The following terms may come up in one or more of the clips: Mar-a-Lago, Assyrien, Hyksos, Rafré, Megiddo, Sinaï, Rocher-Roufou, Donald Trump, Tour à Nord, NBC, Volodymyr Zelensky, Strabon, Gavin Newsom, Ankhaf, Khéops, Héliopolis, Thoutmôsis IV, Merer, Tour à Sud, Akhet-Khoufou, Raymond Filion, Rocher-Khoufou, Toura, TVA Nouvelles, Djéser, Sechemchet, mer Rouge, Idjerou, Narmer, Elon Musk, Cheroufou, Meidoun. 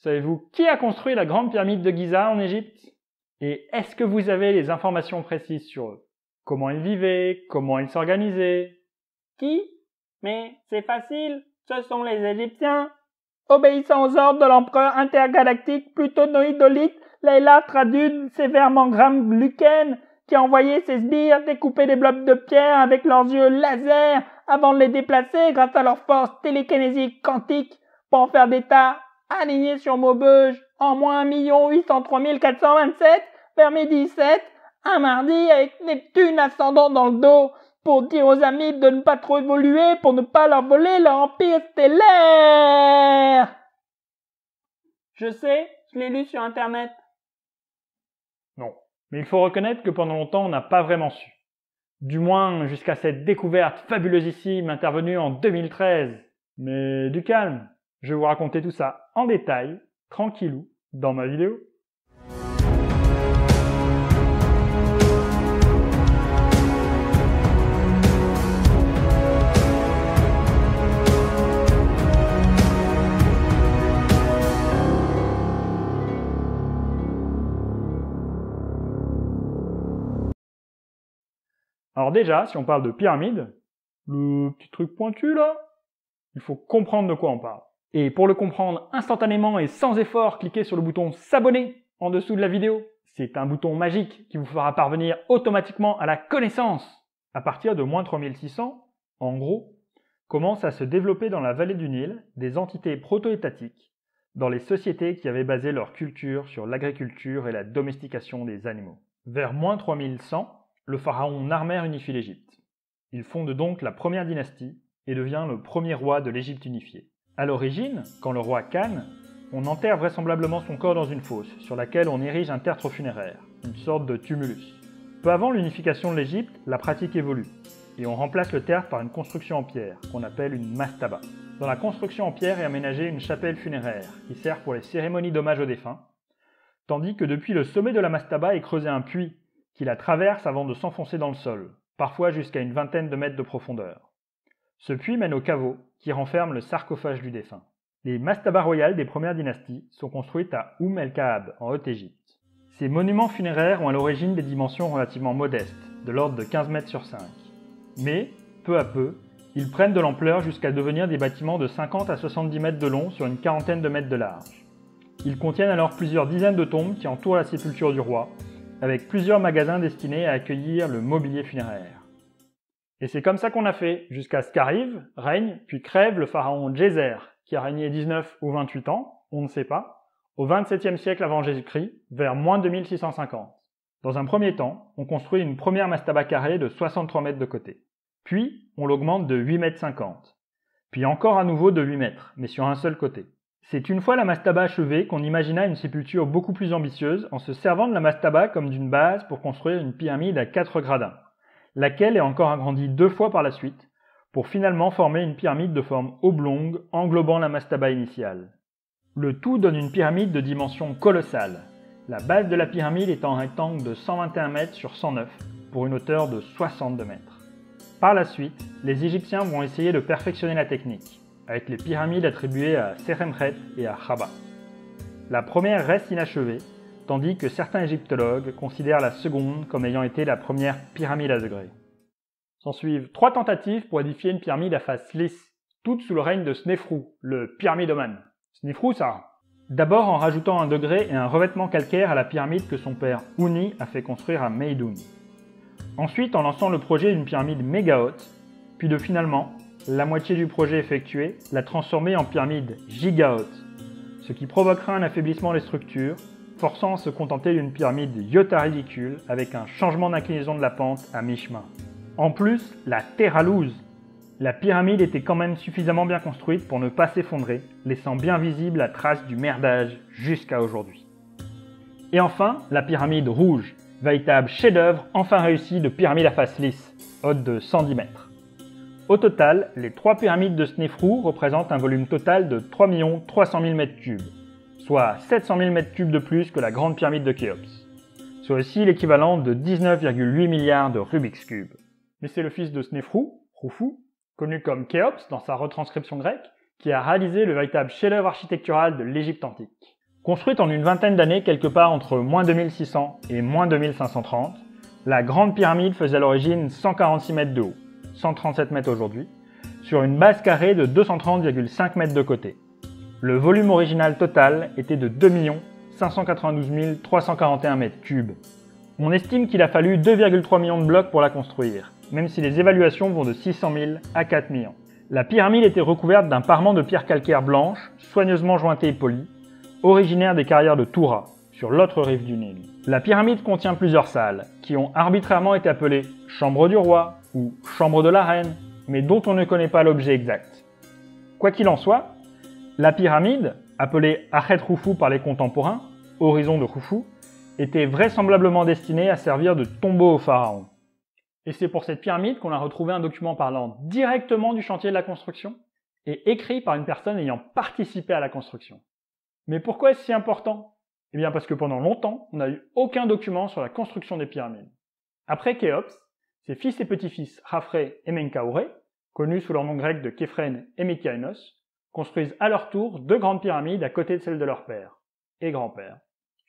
Savez-vous qui a construit la grande pyramide de Giza en Égypte? Et est-ce que vous avez les informations précises sur eux? Comment ils vivaient? Comment ils s'organisaient? Qui? Mais c'est facile, ce sont les Égyptiens. Obéissant aux ordres de l'empereur intergalactique plutonoïdolite, Leïla Tradune sévèrement Gramluken, qui envoyait ses sbires découper des blocs de pierre avec leurs yeux laser avant de les déplacer grâce à leur force télékinésique quantique pour en faire des tas alignés sur Maubeuge en moins 1 803 427 vers midi 7, un mardi avec Neptune ascendant dans le dos pour dire aux amis de ne pas trop évoluer pour ne pas leur voler leur empire stellaire. Je sais, je l'ai lu sur Internet. Non. Mais il faut reconnaître que pendant longtemps, on n'a pas vraiment su. Du moins jusqu'à cette découverte fabuleusissime intervenue en 2013. Mais du calme, je vais vous raconter tout ça en détail, tranquillou, dans ma vidéo. Alors déjà, si on parle de pyramide, le petit truc pointu là, il faut comprendre de quoi on parle. Et pour le comprendre instantanément et sans effort, cliquez sur le bouton s'abonner en dessous de la vidéo. C'est un bouton magique qui vous fera parvenir automatiquement à la connaissance. À partir de moins 3600, en gros, commencent à se développer dans la vallée du Nil des entités proto-étatiques, dans les sociétés qui avaient basé leur culture sur l'agriculture et la domestication des animaux. Vers moins 3100, le pharaon Narmer unifie l'Égypte. Il fonde donc la première dynastie et devient le premier roi de l'Égypte unifiée. À l'origine, quand le roi Khan, on enterre vraisemblablement son corps dans une fosse sur laquelle on érige un tertre funéraire, une sorte de tumulus. Peu avant l'unification de l'Égypte, la pratique évolue et on remplace le tertre par une construction en pierre qu'on appelle une mastaba. Dans la construction en pierre est aménagée une chapelle funéraire qui sert pour les cérémonies d'hommage aux défunts, tandis que depuis le sommet de la mastaba est creusé un puits qui la traverse avant de s'enfoncer dans le sol, parfois jusqu'à une vingtaine de mètres de profondeur. Ce puits mène au caveau, qui renferme le sarcophage du défunt. Les mastabas royales des premières dynasties sont construites à Oum el-Kaab, en Haute-Égypte. Ces monuments funéraires ont à l'origine des dimensions relativement modestes, de l'ordre de 15 mètres sur 5. Mais, peu à peu, ils prennent de l'ampleur jusqu'à devenir des bâtiments de 50 à 70 mètres de long sur une quarantaine de mètres de large. Ils contiennent alors plusieurs dizaines de tombes qui entourent la sépulture du roi, avec plusieurs magasins destinés à accueillir le mobilier funéraire. Et c'est comme ça qu'on a fait, jusqu'à ce qu'arrive, règne, puis crève le pharaon Djéser, qui a régné 19 ou 28 ans, on ne sait pas, au 27e siècle avant Jésus-Christ, vers moins 2650. Dans un premier temps, on construit une première mastaba carrée de 63 mètres de côté. Puis, on l'augmente de 8,50 mètres. Puis encore à nouveau de 8 mètres, mais sur un seul côté. C'est une fois la mastaba achevée qu'on imagina une sépulture beaucoup plus ambitieuse en se servant de la mastaba comme d'une base pour construire une pyramide à 4 gradins, laquelle est encore agrandie 2 fois par la suite pour finalement former une pyramide de forme oblongue englobant la mastaba initiale. Le tout donne une pyramide de dimension colossale, la base de la pyramide étant un rectangle de 121 mètres sur 109 pour une hauteur de 62 mètres. Par la suite, les Égyptiens vont essayer de perfectionner la technique, avec les pyramides attribuées à Sechemchet et à Chaba. La première reste inachevée, tandis que certains égyptologues considèrent la seconde comme ayant été la première pyramide à degrés. S'en suivent 3 tentatives pour édifier une pyramide à face lisse, toutes sous le règne de Snéfrou, le pyramidomane. Snéfrou, ça! D'abord en rajoutant un degré et un revêtement calcaire à la pyramide que son père Ouni a fait construire à Meidoun. Ensuite en lançant le projet d'une pyramide méga haute, puis de finalement, la moitié du projet effectué, la transformer en pyramide giga haute, ce qui provoquera un affaiblissement des structures, forçant à se contenter d'une pyramide iota ridicule avec un changement d'inclinaison de la pente à mi-chemin. En plus, la terre à loose. La pyramide était quand même suffisamment bien construite pour ne pas s'effondrer, laissant bien visible la trace du merdage jusqu'à aujourd'hui. Et enfin, la pyramide rouge, véritable chef-d'œuvre enfin réussi de pyramide à face lisse, haute de 110 mètres. Au total, les 3 pyramides de Snéfrou représentent un volume total de 3 300 000 m3, soit 700 000 m3 de plus que la grande pyramide de Khéops, soit aussi l'équivalent de 19,8 milliards de Rubik's Cube. Mais c'est le fils de Snéfrou, Khoufou, connu comme Khéops dans sa retranscription grecque, qui a réalisé le véritable chef-d'œuvre architectural de l'Égypte antique. Construite en une vingtaine d'années quelque part entre moins 2600 et moins 2530, la Grande Pyramide faisait à l'origine 146 mètres de haut, 137 mètres aujourd'hui, sur une base carrée de 230,5 mètres de côté. Le volume original total était de 2 592 341 mètres cubes. On estime qu'il a fallu 2,3 millions de blocs pour la construire, même si les évaluations vont de 600 000 à 4 millions. La pyramide était recouverte d'un parement de pierres calcaires blanches, soigneusement jointées et polies, originaire des carrières de Toura, sur l'autre rive du Nil. La pyramide contient plusieurs salles, qui ont arbitrairement été appelées « chambre du roi » ou « chambre de la reine », mais dont on ne connaît pas l'objet exact. Quoi qu'il en soit, la pyramide, appelée Akhet-Khoufou par les contemporains, horizon de Khoufou, était vraisemblablement destinée à servir de tombeau aux pharaons. Et c'est pour cette pyramide qu'on a retrouvé un document parlant directement du chantier de la construction et écrit par une personne ayant participé à la construction. Mais pourquoi est-ce si important? Eh bien parce que pendant longtemps, on n'a eu aucun document sur la construction des pyramides. Après Khéops, ses fils et petits-fils Rafré et Menkaouré, connus sous leur nom grec de Khéphren et Mykainos, construisent à leur tour deux grandes pyramides à côté de celles de leur père et grand-père.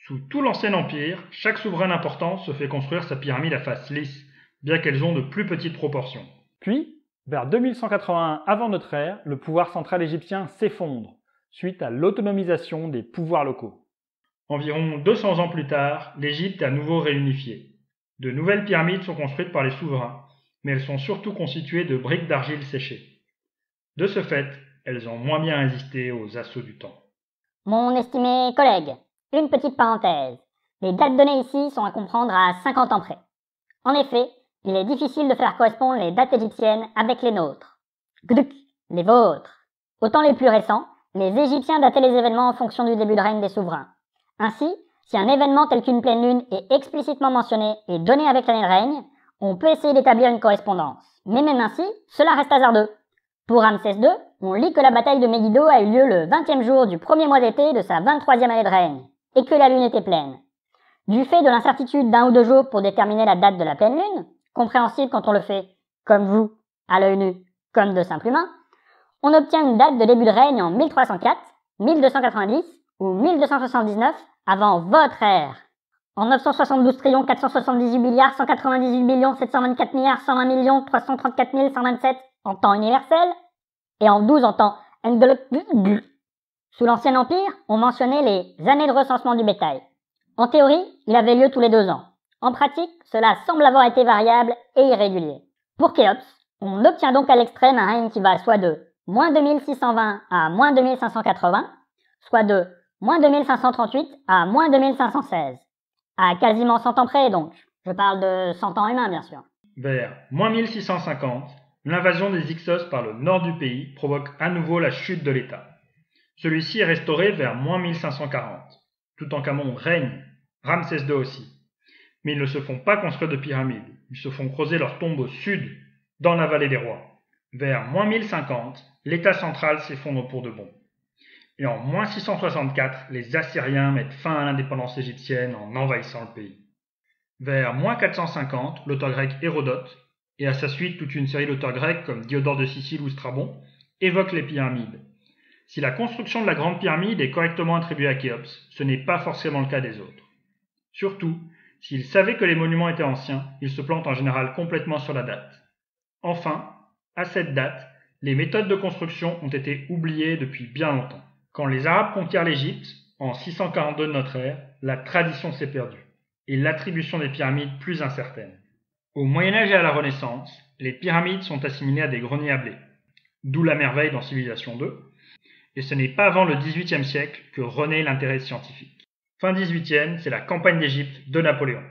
Sous tout l'ancien empire, chaque souverain important se fait construire sa pyramide à face lisse, bien qu'elles ont de plus petites proportions. Puis, vers 2181 avant notre ère, le pouvoir central égyptien s'effondre, suite à l'autonomisation des pouvoirs locaux. Environ 200 ans plus tard, l'Égypte est à nouveau réunifiée. De nouvelles pyramides sont construites par les souverains, mais elles sont surtout constituées de briques d'argile séchées. De ce fait, elles ont moins bien résisté aux assauts du temps. Mon estimé collègue, une petite parenthèse. Les dates données ici sont à comprendre à 50 ans près. En effet, il est difficile de faire correspondre les dates égyptiennes avec les nôtres. Gduk, les vôtres. Autant les plus récents, les Égyptiens dataient les événements en fonction du début de règne des souverains. Ainsi, si un événement tel qu'une pleine lune est explicitement mentionné et donné avec l'année de règne, on peut essayer d'établir une correspondance. Mais même ainsi, cela reste hasardeux. Pour Ramsès II, on lit que la bataille de Megiddo a eu lieu le 20e jour du premier mois d'été de sa 23e année de règne, et que la lune était pleine. Du fait de l'incertitude d'un ou deux jours pour déterminer la date de la pleine lune, compréhensible quand on le fait, comme vous, à l'œil nu, comme de simples humains, on obtient une date de début de règne en 1304, 1290 ou 1279 avant votre ère. En 972 trillions 478 milliards 198 millions 724 milliards 120 millions 334 127 en temps universel et en 12 en temps Nglock. Sous l'Ancien Empire, on mentionnait les années de recensement du bétail. En théorie, il avait lieu tous les 2 ans. En pratique, cela semble avoir été variable et irrégulier. Pour Khéops, on obtient donc à l'extrême un règne qui va soit de moins 2620 à moins 2580, soit de moins 2538 à moins 2516. À quasiment 100 ans près donc, je parle de 100 ans humains bien sûr. Vers moins 1650, l'invasion des Hyksos par le nord du pays provoque à nouveau la chute de l'État. Celui-ci est restauré vers moins 1540. Toutankhamon règne, Ramsès II aussi. Mais ils ne se font pas construire de pyramides, ils se font creuser leur tombe au sud, dans la vallée des rois. Vers moins 1050, l'État central s'effondre pour de bon. Et en moins 664, les Assyriens mettent fin à l'indépendance égyptienne en envahissant le pays. Vers moins 450, l'auteur grec Hérodote, et à sa suite toute une série d'auteurs grecs comme Diodore de Sicile ou Strabon, évoquent les pyramides. Si la construction de la Grande Pyramide est correctement attribuée à Khéops, ce n'est pas forcément le cas des autres. Surtout, s'ils savaient que les monuments étaient anciens, ils se plantent en général complètement sur la date. Enfin, à cette date, les méthodes de construction ont été oubliées depuis bien longtemps. Quand les Arabes conquièrent l'Égypte, en 642 de notre ère, la tradition s'est perdue, et l'attribution des pyramides plus incertaine. Au Moyen-Âge et à la Renaissance, les pyramides sont assimilées à des greniers à blé, d'où la merveille dans Civilisation 2, et ce n'est pas avant le XVIIIe siècle que renaît l'intérêt scientifique. Fin XVIIIe, c'est la campagne d'Égypte de Napoléon.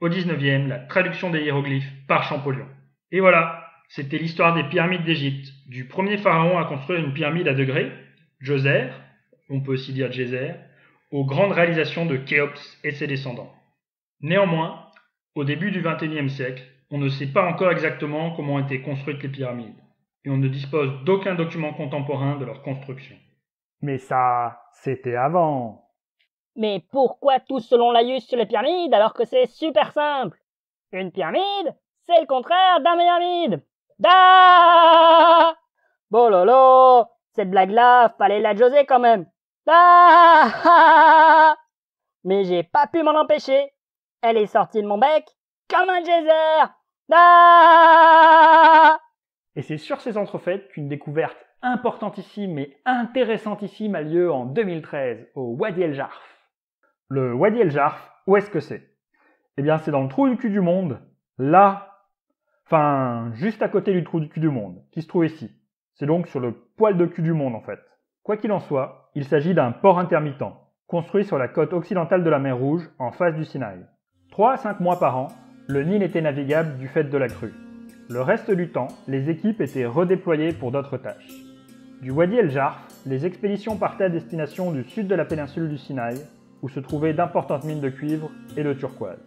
Au XIXe, la traduction des hiéroglyphes par Champollion. Et voilà! C'était l'histoire des pyramides d'Égypte, du premier pharaon à construire une pyramide à degrés, Djéser, on peut aussi dire Djéser, aux grandes réalisations de Khéops et ses descendants. Néanmoins, au début du XXIe siècle, on ne sait pas encore exactement comment étaient construites les pyramides, et on ne dispose d'aucun document contemporain de leur construction. Mais ça, c'était avant. Mais pourquoi tous selon laïus sur les pyramides alors que c'est super simple? Une pyramide, c'est le contraire d'un pyramide. Bololo, Cette blague-là, fallait la joser quand même. Ah, mais j'ai pas pu m'en empêcher. Elle est sortie de mon bec comme un geyser. Ah, et c'est sur ces entrefaites qu'une découverte importantissime et intéressantissime a lieu en 2013 au Wadi El Jarf. Le Wadi El Jarf, où est-ce que c'est? Eh bien, c'est dans le trou du cul du monde, là, enfin, juste à côté du trou du cul du monde, qui se trouve ici. C'est donc sur le poil de cul du monde, en fait. Quoi qu'il en soit, il s'agit d'un port intermittent, construit sur la côte occidentale de la mer Rouge, en face du Sinaï. 3 à 5 mois par an, le Nil était navigable du fait de la crue. Le reste du temps, les équipes étaient redéployées pour d'autres tâches. Du Wadi El Jarf, les expéditions partaient à destination du sud de la péninsule du Sinaï, où se trouvaient d'importantes mines de cuivre et de turquoise.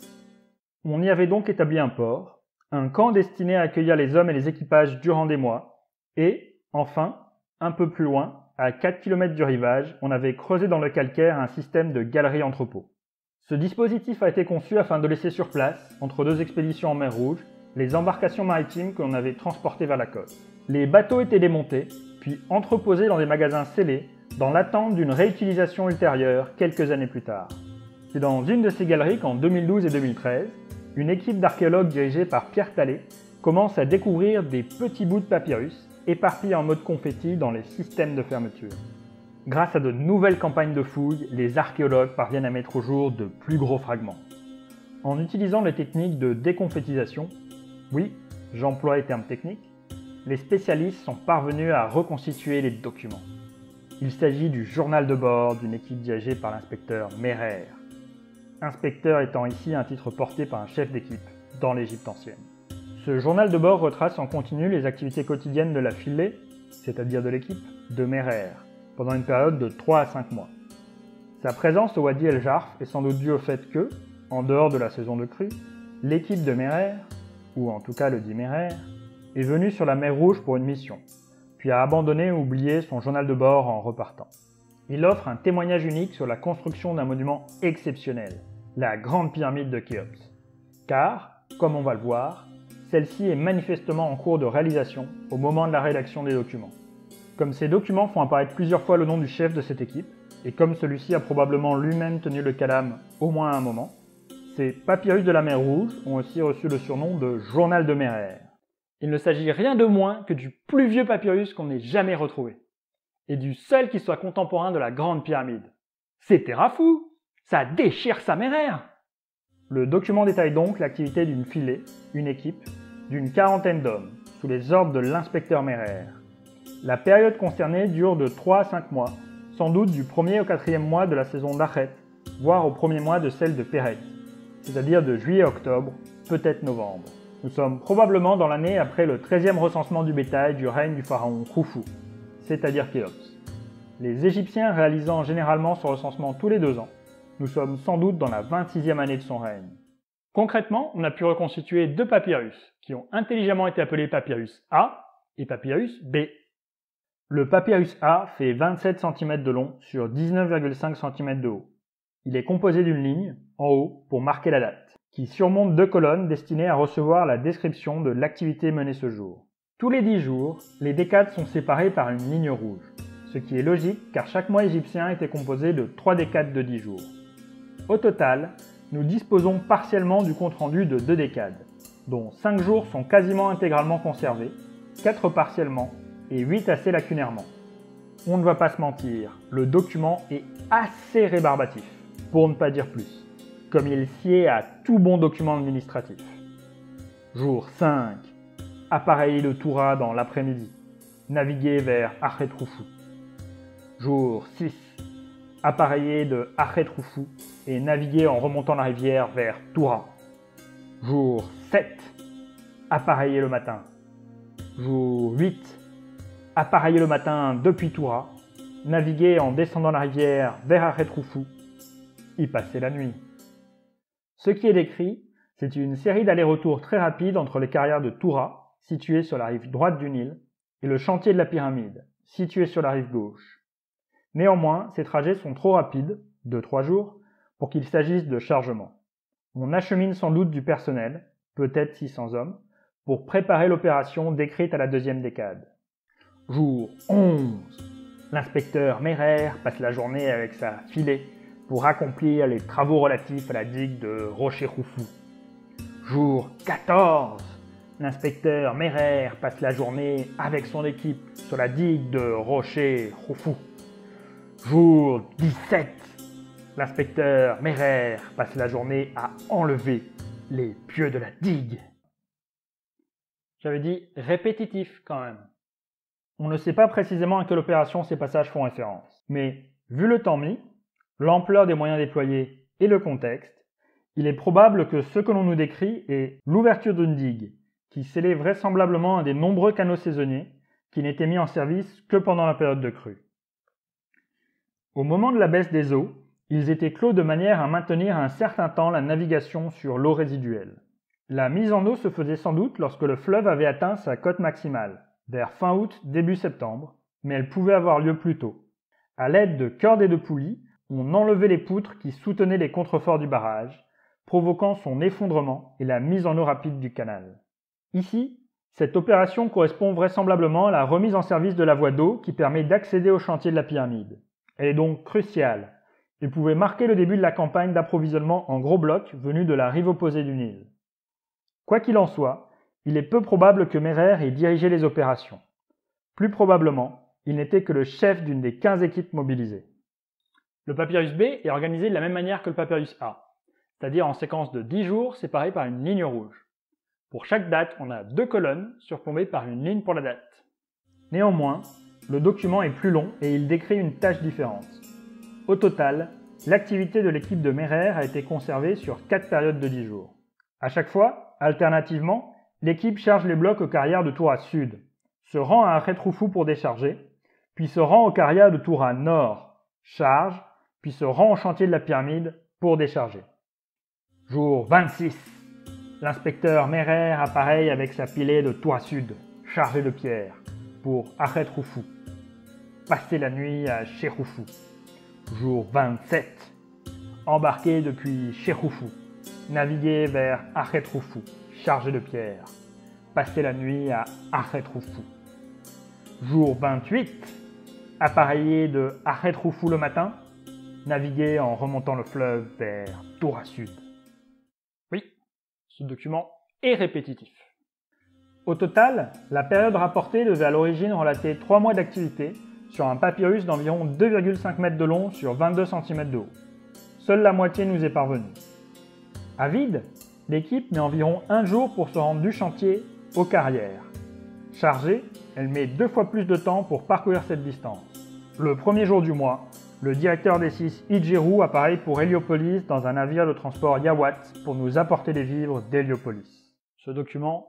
On y avait donc établi un port, un camp destiné à accueillir les hommes et les équipages durant des mois, et, enfin, un peu plus loin, à 4 km du rivage, on avait creusé dans le calcaire un système de galeries-entrepôts. Ce dispositif a été conçu afin de laisser sur place, entre deux expéditions en mer Rouge, les embarcations maritimes que l'on avait transportées vers la côte. Les bateaux étaient démontés, puis entreposés dans des magasins scellés, dans l'attente d'une réutilisation ultérieure quelques années plus tard. C'est dans une de ces galeries qu'en 2012 et 2013, une équipe d'archéologues dirigée par Pierre Tallet commence à découvrir des petits bouts de papyrus éparpillés en mode confetti dans les systèmes de fermeture. Grâce à de nouvelles campagnes de fouilles, les archéologues parviennent à mettre au jour de plus gros fragments. En utilisant les techniques de déconfétisation, oui, j'emploie les termes techniques, les spécialistes sont parvenus à reconstituer les documents. Il s'agit du journal de bord d'une équipe dirigée par l'inspecteur Merer. Inspecteur étant ici un titre porté par un chef d'équipe dans l'Égypte ancienne. Ce journal de bord retrace en continu les activités quotidiennes de la filée, c'est-à-dire de l'équipe, de Merer, pendant une période de 3 à 5 mois. Sa présence au Wadi El Jarf est sans doute due au fait que, en dehors de la saison de crue, l'équipe de Merer, ou en tout cas le dit Merer, est venue sur la mer Rouge pour une mission, puis a abandonné ou oublié son journal de bord en repartant. Il offre un témoignage unique sur la construction d'un monument exceptionnel, la Grande Pyramide de Khéops. Car, comme on va le voir, celle-ci est manifestement en cours de réalisation au moment de la rédaction des documents. Comme ces documents font apparaître plusieurs fois le nom du chef de cette équipe, et comme celui-ci a probablement lui-même tenu le calame au moins à un moment, ces papyrus de la mer Rouge ont aussi reçu le surnom de Journal de Merer. Il ne s'agit rien de moins que du plus vieux papyrus qu'on ait jamais retrouvé, et du seul qui soit contemporain de la Grande Pyramide. C'est terrafou! Ça déchire sa Merer! Le document détaille donc l'activité d'une filée, une équipe, d'une quarantaine d'hommes, sous les ordres de l'inspecteur Merer. La période concernée dure de 3 à 5 mois, sans doute du 1er au 4e mois de la saison d'Akhet, voire au 1er mois de celle de Péret, c'est-à-dire de juillet à octobre, peut-être novembre. Nous sommes probablement dans l'année après le 13e recensement du bétail du règne du pharaon Khoufou, c'est-à-dire Khéops. Les Égyptiens réalisant généralement ce recensement tous les 2 ans, nous sommes sans doute dans la 26e année de son règne. Concrètement, on a pu reconstituer 2 papyrus, qui ont intelligemment été appelés papyrus A et papyrus B. Le papyrus A fait 27 cm de long sur 19,5 cm de haut. Il est composé d'une ligne, en haut, pour marquer la date, qui surmonte 2 colonnes destinées à recevoir la description de l'activité menée ce jour. Tous les 10 jours, les décades sont séparés par une ligne rouge, ce qui est logique car chaque mois égyptien était composé de 3 décades de 10 jours. Au total, nous disposons partiellement du compte-rendu de 2 décades, dont 5 jours sont quasiment intégralement conservés, 4 partiellement et 8 assez lacunairement. On ne va pas se mentir, le document est assez rébarbatif, pour ne pas dire plus, comme il sied à tout bon document administratif. Jour 5. Appareiller le Toura dans l'après-midi. Naviguer vers Akhet-Khoufou. Jour 6. Appareiller de Akhet-Khoufou et naviguer en remontant la rivière vers Toura. Jour 7. Appareiller le matin. Jour 8. Appareiller le matin depuis Toura. Naviguer en descendant la rivière vers Akhet-Khoufou. Y passer la nuit. Ce qui est décrit, c'est une série d'allers-retours très rapides entre les carrières de Toura, situées sur la rive droite du Nil, et le chantier de la pyramide, situé sur la rive gauche. Néanmoins, ces trajets sont trop rapides, de 3 jours, pour qu'il s'agisse de chargement. On achemine sans doute du personnel, peut-être 600 hommes, pour préparer l'opération décrite à la 2e décade. Jour 11. L'inspecteur Merer passe la journée avec sa filée pour accomplir les travaux relatifs à la digue de Rocher-Roufou. Jour 14, l'inspecteur Merer passe la journée avec son équipe sur la digue de Rocher-Roufou. Jour 17, l'inspecteur Merer passe la journée à enlever les pieux de la digue. J'avais dit répétitif quand même. On ne sait pas précisément à quelle opération ces passages font référence, mais vu le temps mis, l'ampleur des moyens déployés et le contexte, il est probable que ce que l'on nous décrit est l'ouverture d'une digue, qui scellait vraisemblablement un des nombreux canaux saisonniers qui n'étaient mis en service que pendant la période de crue. Au moment de la baisse des eaux, ils étaient clos de manière à maintenir un certain temps la navigation sur l'eau résiduelle. La mise en eau se faisait sans doute lorsque le fleuve avait atteint sa cote maximale, vers fin août, début septembre, mais elle pouvait avoir lieu plus tôt. À l'aide de cordes et de poulies, on enlevait les poutres qui soutenaient les contreforts du barrage, provoquant son effondrement et la mise en eau rapide du canal. Ici, cette opération correspond vraisemblablement à la remise en service de la voie d'eau qui permet d'accéder au chantier de la pyramide. Elle est donc cruciale et pouvait marquer le début de la campagne d'approvisionnement en gros blocs venus de la rive opposée du Nil. Quoi qu'il en soit, il est peu probable que Merer ait dirigé les opérations. Plus probablement, il n'était que le chef d'une des 15 équipes mobilisées. Le papyrus B est organisé de la même manière que le papyrus A, c'est-à-dire en séquence de 10 jours séparés par une ligne rouge. Pour chaque date, on a deux colonnes surplombées par une ligne pour la date. Néanmoins, le document est plus long et il décrit une tâche différente. Au total, l'activité de l'équipe de Merer a été conservée sur 4 périodes de 10 jours. À chaque fois, alternativement, l'équipe charge les blocs aux carrières de Tour à Sud, se rend à Akhet-Khoufou pour décharger, puis se rend aux carrières de Tour à Nord, charge, puis se rend au chantier de la pyramide pour décharger. Jour 26, l'inspecteur Merer apparaît avec sa pilée de Tour à Sud, chargée de pierres, pour Akhet-Khoufou, passer la nuit à Cheroufou. Jour 27, embarqué depuis Cheroufou, naviguer vers Akhet-Khoufou, chargé de pierres, passer la nuit à Akhet-Khoufou. Jour 28, appareillé de Akhet-Khoufou le matin, naviguer en remontant le fleuve vers Tour à Sud. Oui, ce document est répétitif. Au total, la période rapportée devait à l'origine relater 3 mois d'activité sur un papyrus d'environ 2,5 mètres de long sur 22 cm de haut. Seule la moitié nous est parvenue. À vide, l'équipe met environ 1 jour pour se rendre du chantier aux carrières. Chargée, elle met 2 fois plus de temps pour parcourir cette distance. Le premier jour du mois, le directeur des 6 Idjerou apparaît pour Héliopolis dans un navire de transport Yawat pour nous apporter des vivres d'Héliopolis. Ce document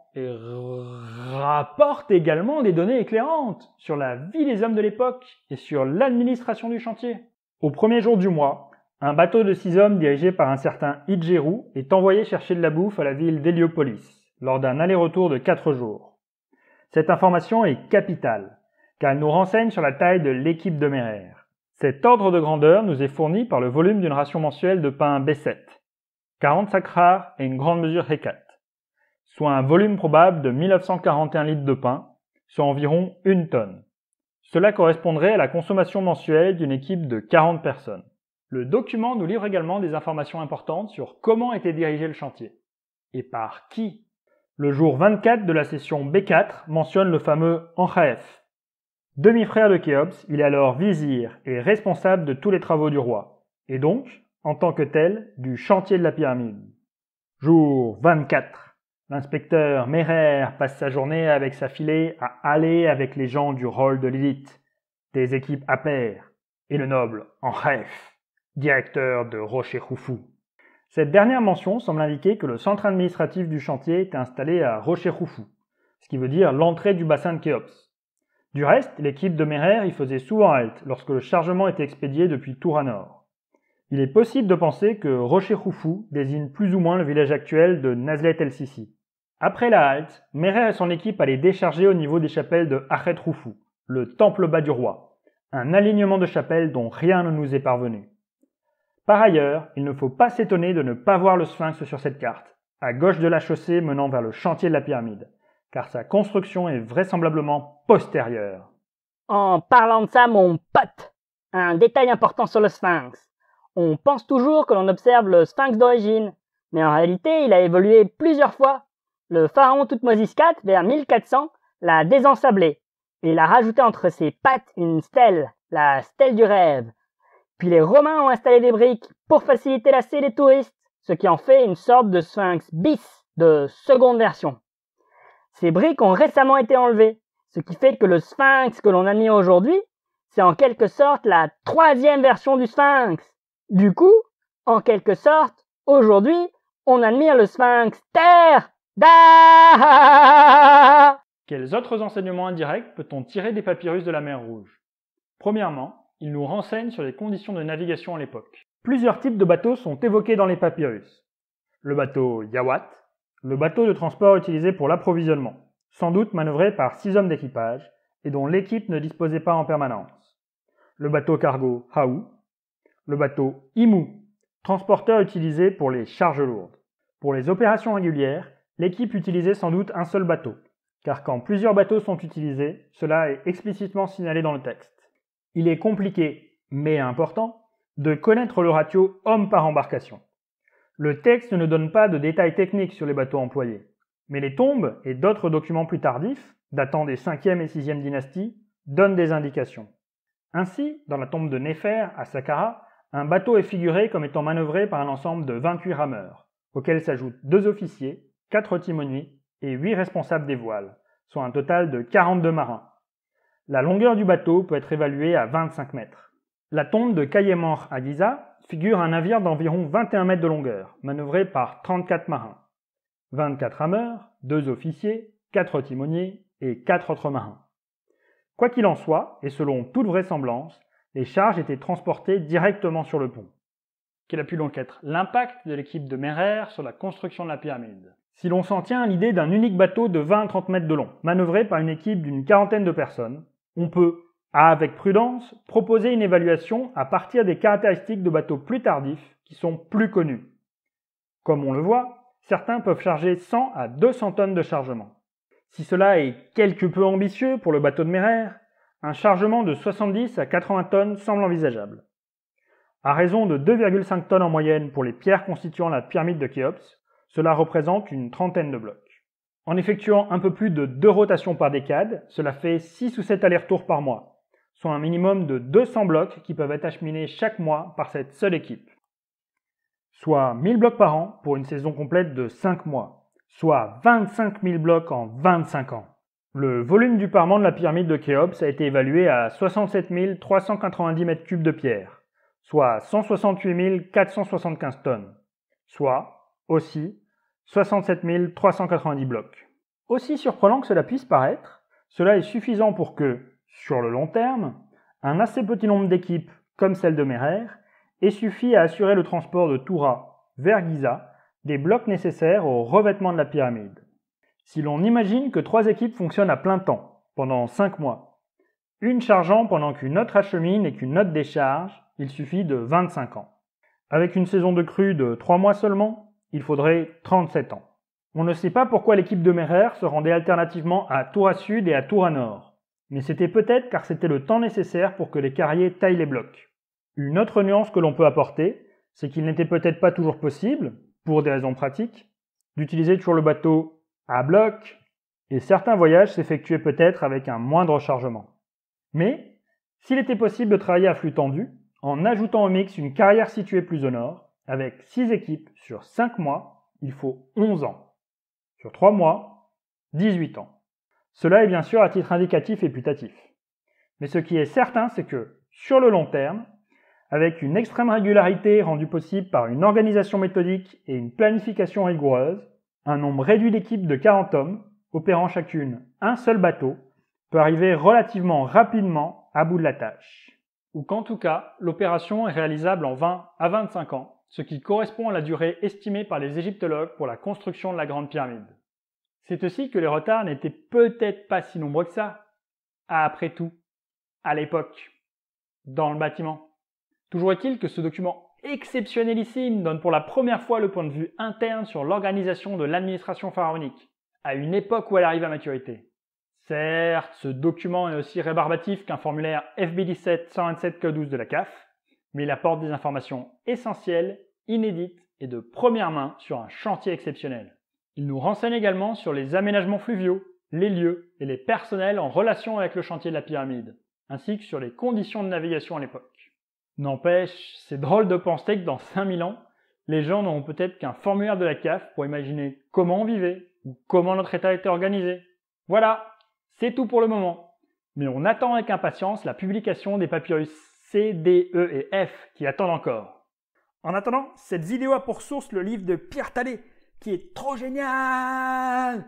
rapporte également des données éclairantes sur la vie des hommes de l'époque et sur l'administration du chantier. Au premier jour du mois, un bateau de 6 hommes dirigé par un certain Idjerou est envoyé chercher de la bouffe à la ville d'Héliopolis lors d'un aller-retour de 4 jours. Cette information est capitale, car elle nous renseigne sur la taille de l'équipe de Merer. Cet ordre de grandeur nous est fourni par le volume d'une ration mensuelle de pain B7, 40 sacs rares et une grande mesure H4, soit un volume probable de 1941 litres de pain, soit environ 1 tonne. Cela correspondrait à la consommation mensuelle d'une équipe de 40 personnes. Le document nous livre également des informations importantes sur comment était dirigé le chantier. Et par qui? Le jour 24 de la session B4 mentionne le fameux Ankhaf. Demi-frère de Khéops, il est alors vizir et responsable de tous les travaux du roi, et donc, en tant que tel, du chantier de la pyramide. Jour 24. L'inspecteur Merer passe sa journée avec sa filée à aller avec les gens du rôle de l'élite, des équipes à pair, et le noble Ankhaf, directeur de Rocher-Khoufou. Cette dernière mention semble indiquer que le centre administratif du chantier était installé à Rocher-Khoufou, ce qui veut dire l'entrée du bassin de Khéops. Du reste, l'équipe de Merer y faisait souvent halte lorsque le chargement était expédié depuis Tour à Nord. Il est possible de penser que Rocher-Khoufou désigne plus ou moins le village actuel de Nazlet El-Sissi. Après la halte, Merer et son équipe allaient décharger au niveau des chapelles de Akhet-Khoufou, le temple bas du roi, un alignement de chapelles dont rien ne nous est parvenu. Par ailleurs, il ne faut pas s'étonner de ne pas voir le sphinx sur cette carte, à gauche de la chaussée menant vers le chantier de la pyramide, car sa construction est vraisemblablement postérieure. En parlant de ça, mon pote, un détail important sur le sphinx. On pense toujours que l'on observe le sphinx d'origine, mais en réalité, il a évolué plusieurs fois. Le pharaon Thoutmôsis IV, vers 1400, l'a désensablé. Il a rajouté entre ses pattes une stèle, la stèle du rêve. Puis les Romains ont installé des briques pour faciliter l'accès des touristes, ce qui en fait une sorte de sphinx bis, de seconde version. Ces briques ont récemment été enlevées, ce qui fait que le sphinx que l'on admire aujourd'hui, c'est en quelque sorte la troisième version du sphinx. Du coup, en quelque sorte, aujourd'hui, on admire le sphinx terre. Quels autres enseignements indirects peut-on tirer des papyrus de la mer Rouge? Premièrement, ils nous renseignent sur les conditions de navigation à l'époque. Plusieurs types de bateaux sont évoqués dans les papyrus. Le bateau Yawat, le bateau de transport utilisé pour l'approvisionnement, sans doute manœuvré par 6 hommes d'équipage et dont l'équipe ne disposait pas en permanence. Le bateau cargo Haou, le bateau Imou, transporteur utilisé pour les charges lourdes. Pour les opérations régulières, l'équipe utilisait sans doute un seul bateau, car quand plusieurs bateaux sont utilisés, cela est explicitement signalé dans le texte. Il est compliqué, mais important, de connaître le ratio homme par embarcation. Le texte ne donne pas de détails techniques sur les bateaux employés, mais les tombes et d'autres documents plus tardifs, datant des 5e et 6e dynasties, donnent des indications. Ainsi, dans la tombe de Néfer, à Saqqara, un bateau est figuré comme étant manœuvré par un ensemble de 28 rameurs, auxquels s'ajoutent 2 officiers, 4 timoniers et 8 responsables des voiles, soit un total de 42 marins. La longueur du bateau peut être évaluée à 25 mètres. La tombe de Kayemor à Giza figure un navire d'environ 21 mètres de longueur, manœuvré par 34 marins, 24 rameurs, 2 officiers, 4 timoniers et 4 autres marins. Quoi qu'il en soit, et selon toute vraisemblance, les charges étaient transportées directement sur le pont. Quel a pu donc être l'impact de l'équipe de Merer sur la construction de la pyramide? Si l'on s'en tient à l'idée d'un unique bateau de 20 à 30 mètres de long, manœuvré par une équipe d'une quarantaine de personnes, on peut, avec prudence, proposer une évaluation à partir des caractéristiques de bateaux plus tardifs qui sont plus connus. Comme on le voit, certains peuvent charger 100 à 200 tonnes de chargement. Si cela est quelque peu ambitieux pour le bateau de Merer, un chargement de 70 à 80 tonnes semble envisageable. À raison de 2,5 tonnes en moyenne pour les pierres constituant la pyramide de Khéops, cela représente une trentaine de blocs. En effectuant un peu plus de 2 rotations par décade, cela fait 6 ou 7 allers-retours par mois, soit un minimum de 200 blocs qui peuvent être acheminés chaque mois par cette seule équipe. Soit 1000 blocs par an pour une saison complète de 5 mois, soit 25 000 blocs en 25 ans. Le volume du parement de la pyramide de Khéops a été évalué à 67 390 m3 de pierre, soit 168 475 tonnes, soit, aussi, 67 390 blocs. Aussi surprenant que cela puisse paraître, cela est suffisant pour que, sur le long terme, un assez petit nombre d'équipes, comme celle de Merer, ait suffi à assurer le transport de Toura vers Giza des blocs nécessaires au revêtement de la pyramide. Si l'on imagine que 3 équipes fonctionnent à plein temps, pendant 5 mois, une chargeant pendant qu'une autre achemine et qu'une autre décharge, il suffit de 25 ans. Avec une saison de crue de 3 mois seulement, il faudrait 37 ans. On ne sait pas pourquoi l'équipe de Merer se rendait alternativement à Tour à Sud et à Tour à Nord, mais c'était peut-être car c'était le temps nécessaire pour que les carriers taillent les blocs. Une autre nuance que l'on peut apporter, c'est qu'il n'était peut-être pas toujours possible, pour des raisons pratiques, d'utiliser toujours le bateau à bloc, et certains voyages s'effectuaient peut-être avec un moindre chargement. Mais, s'il était possible de travailler à flux tendu, en ajoutant au mix une carrière située plus au nord, avec 6 équipes sur 5 mois, il faut 11 ans. Sur 3 mois, 18 ans. Cela est bien sûr à titre indicatif et putatif. Mais ce qui est certain, c'est que, sur le long terme, avec une extrême régularité rendue possible par une organisation méthodique et une planification rigoureuse, un nombre réduit d'équipes de 40 hommes, opérant chacune un seul bateau, peut arriver relativement rapidement à bout de la tâche. Ou qu'en tout cas, l'opération est réalisable en 20 à 25 ans, ce qui correspond à la durée estimée par les égyptologues pour la construction de la Grande Pyramide. C'est aussi que les retards n'étaient peut-être pas si nombreux que ça, après tout, à l'époque, dans le bâtiment. Toujours est-il que ce document exceptionnelissime donne pour la première fois le point de vue interne sur l'organisation de l'administration pharaonique, à une époque où elle arrive à maturité. Certes, ce document est aussi rébarbatif qu'un formulaire FB17 127 K12 de la CAF, mais il apporte des informations essentielles, inédites et de première main sur un chantier exceptionnel. Il nous renseigne également sur les aménagements fluviaux, les lieux et les personnels en relation avec le chantier de la pyramide, ainsi que sur les conditions de navigation à l'époque. N'empêche, c'est drôle de penser que dans 5000 ans, les gens n'auront peut-être qu'un formulaire de la CAF pour imaginer comment on vivait ou comment notre État était organisé. Voilà, c'est tout pour le moment. Mais on attend avec impatience la publication des papyrus C, D, E et F qui attendent encore. En attendant, cette vidéo a pour source le livre de Pierre Tallet, qui est trop génial.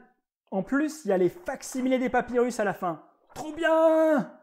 En plus, il y a les facsimilés des papyrus à la fin. Trop bien!